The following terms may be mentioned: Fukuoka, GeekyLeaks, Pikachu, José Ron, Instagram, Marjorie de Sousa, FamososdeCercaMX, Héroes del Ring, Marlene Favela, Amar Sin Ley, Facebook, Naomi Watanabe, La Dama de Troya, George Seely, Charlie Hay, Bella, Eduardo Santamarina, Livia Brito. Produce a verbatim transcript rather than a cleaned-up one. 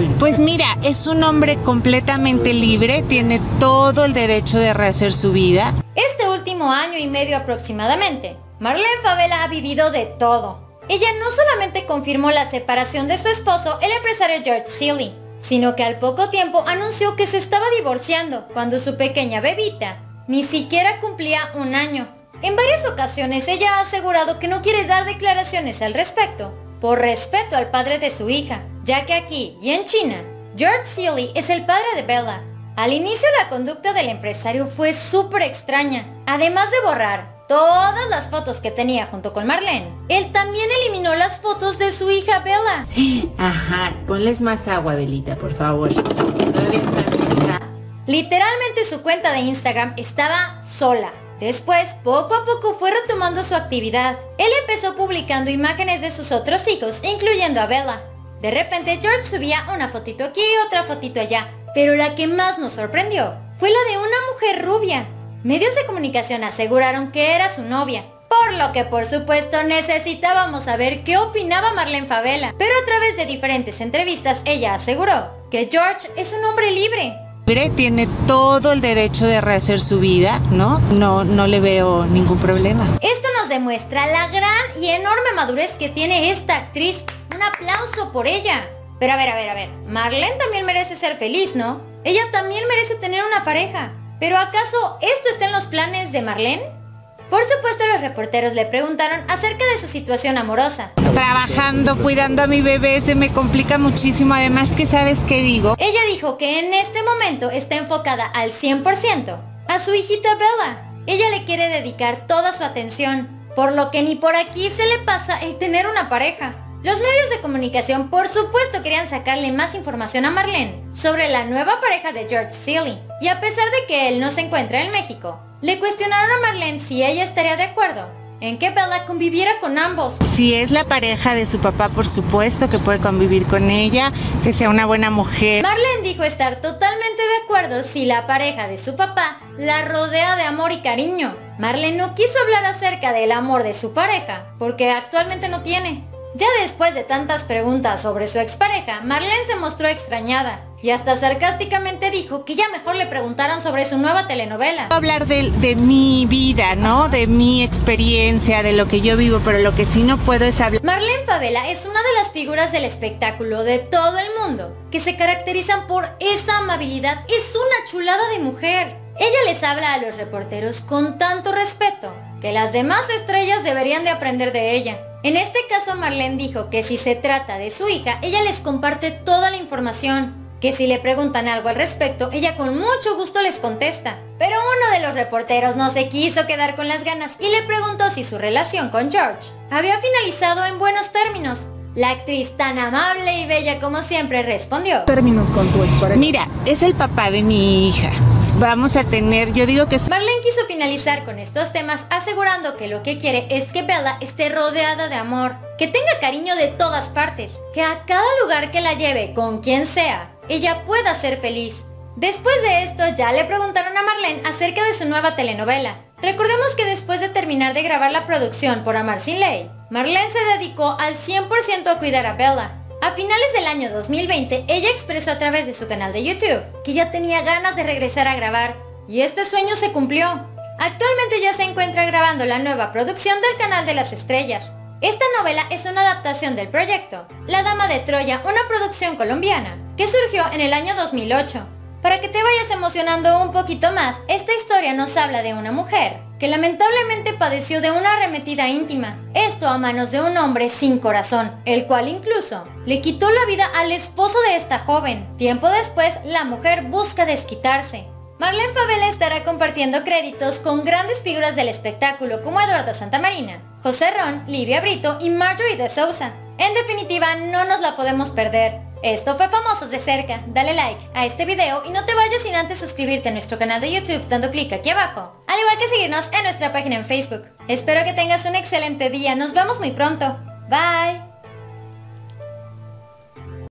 nadie. Pues mira, es un hombre completamente libre, tiene todo el derecho de rehacer su vida. Este último año y medio aproximadamente, Marlene Favela ha vivido de todo. Ella no solamente confirmó la separación de su esposo, el empresario George Seely, sino que al poco tiempo anunció que se estaba divorciando cuando su pequeña bebita ni siquiera cumplía un año. En varias ocasiones ella ha asegurado que no quiere dar declaraciones al respecto, por respeto al padre de su hija, ya que aquí y en China, George Seely es el padre de Bella. Al inicio la conducta del empresario fue súper extraña, además de borrar todas las fotos que tenía junto con Marlene. Él también eliminó las fotos de su hija Bella. Ajá, ponles más agua, Belita, por favor. Literalmente su cuenta de Instagram estaba sola. Después, poco a poco fue retomando su actividad. Él empezó publicando imágenes de sus otros hijos, incluyendo a Bella. De repente George subía una fotito aquí y otra fotito allá, pero la que más nos sorprendió fue la de una mujer rubia. Medios de comunicación aseguraron que era su novia, por lo que por supuesto necesitábamos saber qué opinaba Marlene Favela. Pero a través de diferentes entrevistas ella aseguró que George es un hombre libre. Tiene todo el derecho de rehacer su vida, ¿no? No, no le veo ningún problema. Esto nos demuestra la gran y enorme madurez que tiene esta actriz. Un aplauso por ella. Pero a ver, a ver, a ver, Marlene también merece ser feliz, ¿no? Ella también merece tener una pareja. ¿Pero acaso esto está en los planes de Marlene? Por supuesto, los reporteros le preguntaron acerca de su situación amorosa. Trabajando, cuidando a mi bebé, se me complica muchísimo, además que ¿sabes qué digo? Ella dijo que en este momento está enfocada al cien por ciento a su hijita Bella. Ella le quiere dedicar toda su atención, por lo que ni por aquí se le pasa el tener una pareja. Los medios de comunicación por supuesto querían sacarle más información a Marlene sobre la nueva pareja de George Seely, y a pesar de que él no se encuentra en México, le cuestionaron a Marlene si ella estaría de acuerdo en que Bella conviviera con ambos. Si es la pareja de su papá, por supuesto que puede convivir con ella, que sea una buena mujer. Marlene dijo estar totalmente de acuerdo si la pareja de su papá la rodea de amor y cariño. Marlene no quiso hablar acerca del amor de su pareja porque actualmente no tiene. Ya después de tantas preguntas sobre su expareja, Marlene se mostró extrañada y hasta sarcásticamente dijo que ya mejor le preguntaran sobre su nueva telenovela. Hablar de, de mi vida, ¿no? De mi experiencia, de lo que yo vivo, pero lo que sí no puedo es hablar. Marlene Favela es una de las figuras del espectáculo de todo el mundo que se caracterizan por esa amabilidad. Es una chulada de mujer. Ella les habla a los reporteros con tanto respeto que las demás estrellas deberían de aprender de ella. En este caso, Marlene dijo que si se trata de su hija, ella les comparte toda la información, que si le preguntan algo al respecto, ella con mucho gusto les contesta. Pero uno de los reporteros no se quiso quedar con las ganas y le preguntó si su relación con George había finalizado en buenos términos. La actriz, tan amable y bella como siempre, respondió: términos con tu expareja. Mira, es el papá de mi hija. Vamos a tener, yo digo que... Marlene quiso finalizar con estos temas asegurando que lo que quiere es que Bella esté rodeada de amor, que tenga cariño de todas partes, que a cada lugar que la lleve, con quien sea, ella pueda ser feliz. Después de esto ya le preguntaron a Marlene acerca de su nueva telenovela. Recordemos que después de terminar de grabar la producción por Amar Sin Ley, Marlene se dedicó al cien por ciento a cuidar a Bella. A finales del año dos mil veinte, ella expresó a través de su canal de YouTube que ya tenía ganas de regresar a grabar, y este sueño se cumplió. Actualmente ya se encuentra grabando la nueva producción del Canal de las Estrellas. Esta novela es una adaptación del proyecto La Dama de Troya, una producción colombiana que surgió en el año dos mil ocho. Para que te vayas emocionando un poquito más, esta historia nos habla de una mujer que lamentablemente padeció de una arremetida íntima, esto a manos de un hombre sin corazón, el cual incluso le quitó la vida al esposo de esta joven. Tiempo después, la mujer busca desquitarse. Marlene Favela estará compartiendo créditos con grandes figuras del espectáculo como Eduardo Santamarina, José Ron, Livia Brito y Marjorie de Sousa. En definitiva, no nos la podemos perder. Esto fue Famosos de Cerca. Dale like a este video y no te vayas sin antes suscribirte a nuestro canal de YouTube dando clic aquí abajo, al igual que seguirnos en nuestra página en Facebook. Espero que tengas un excelente día, nos vemos muy pronto. Bye.